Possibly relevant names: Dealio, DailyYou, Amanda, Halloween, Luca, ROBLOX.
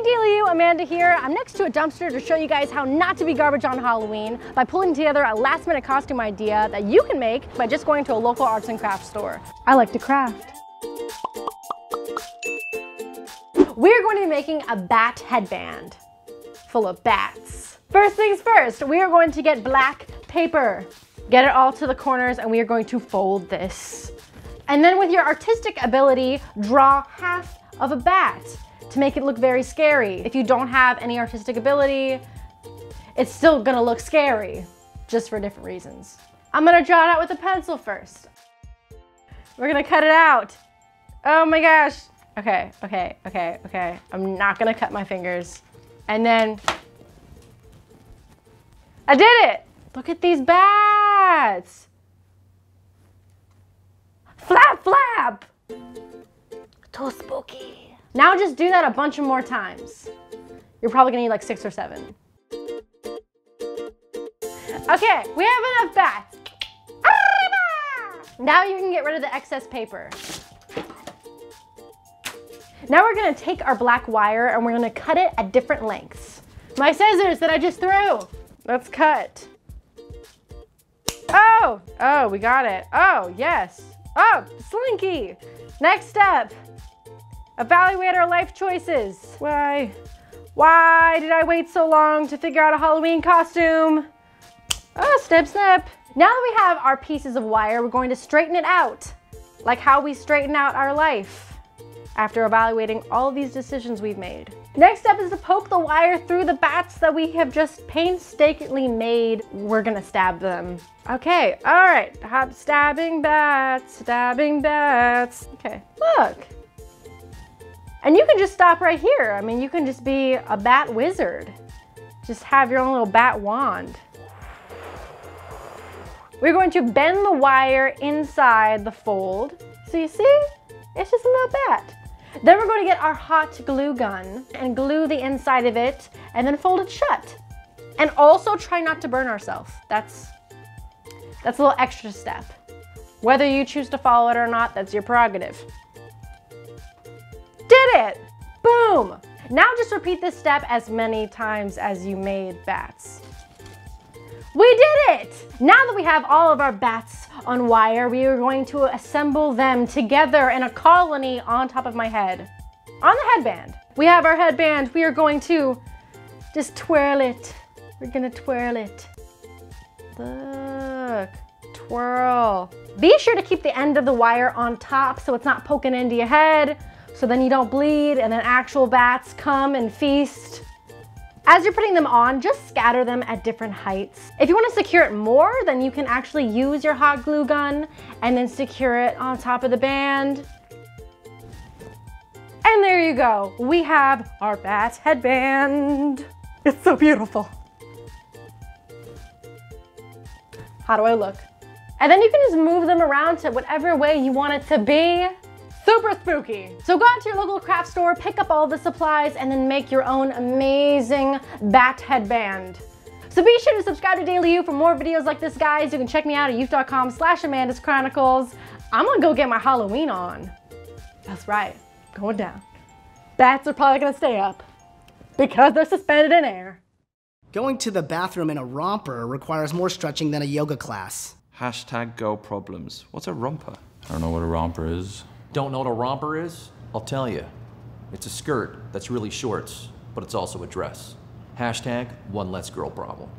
Hey Dealio, Amanda here. I'm next to a dumpster to show you guys how not to be garbage on Halloween by pulling together a last minute costume idea that you can make by just going to a local arts and crafts store. I like to craft. We're going to be making a bat headband full of bats. First things first, we are going to get black paper. Get it all to the corners and we are going to fold this. And then with your artistic ability, draw half of a bat to make it look very scary. If you don't have any artistic ability, it's still gonna look scary, just for different reasons. I'm gonna draw it out with a pencil first. We're gonna cut it out. Oh my gosh. Okay. I'm not gonna cut my fingers. And then, I did it. Look at these bats. Flap, flap. Too spooky. Now just do that a bunch of more times. You're probably gonna need like 6 or 7. Okay, we have enough bats. Now you can get rid of the excess paper. Now we're gonna take our black wire and we're gonna cut it at different lengths. My scissors that I just threw. Let's cut. Oh, we got it. Oh, yes. Oh, slinky. Next step. Evaluate our life choices. Why did I wait so long to figure out a Halloween costume? Oh, snip, snip. Now that we have our pieces of wire, we're going to straighten it out, like how we straighten out our life after evaluating all these decisions we've made. Next step is to poke the wire through the bats that we have just painstakingly made. We're gonna stab them. Okay, all right, stabbing bats, stabbing bats. Okay, look. And you can just stop right here. I mean, you can just be a bat wizard. Just have your own little bat wand. We're going to bend the wire inside the fold. So you see, it's just a little bat. Then we're going to get our hot glue gun and glue the inside of it and then fold it shut. And also try not to burn ourselves. That's a little extra step. Whether you choose to follow it or not, that's your prerogative. It. Boom! Now just repeat this step as many times as you made bats. We did it! Now that we have all of our bats on wire, we are going to assemble them together in a colony on top of my head. On the headband. We have our headband. We are going to just twirl it. We're gonna twirl it. Look. Twirl. Be sure to keep the end of the wire on top so it's not poking into your head. So then you don't bleed and then actual bats come and feast. As you're putting them on, just scatter them at different heights. If you want to secure it more, then you can actually use your hot glue gun and then secure it on top of the band. And there you go. We have our bat headband. It's so beautiful. How do I look? And then you can just move them around to whatever way you want it to be. Super spooky. So go out to your local craft store, pick up all the supplies, and then make your own amazing bat headband. So be sure to subscribe to Daily You for more videos like this, guys. You can check me out at youtube.com/AmandasChronicles. I'm gonna go get my Halloween on. That's right, going down. Bats are probably gonna stay up because they're suspended in air. Going to the bathroom in a romper requires more stretching than a yoga class. #GoProblems. What's a romper? I don't know what a romper is. Don't know what a romper is? I'll tell you. It's a skirt that's really shorts, but it's also a dress. #OneLessGirlProblem.